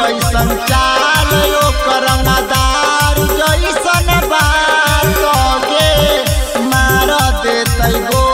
जैसन चाल यो करमदार जैसन बात के मार देते गो।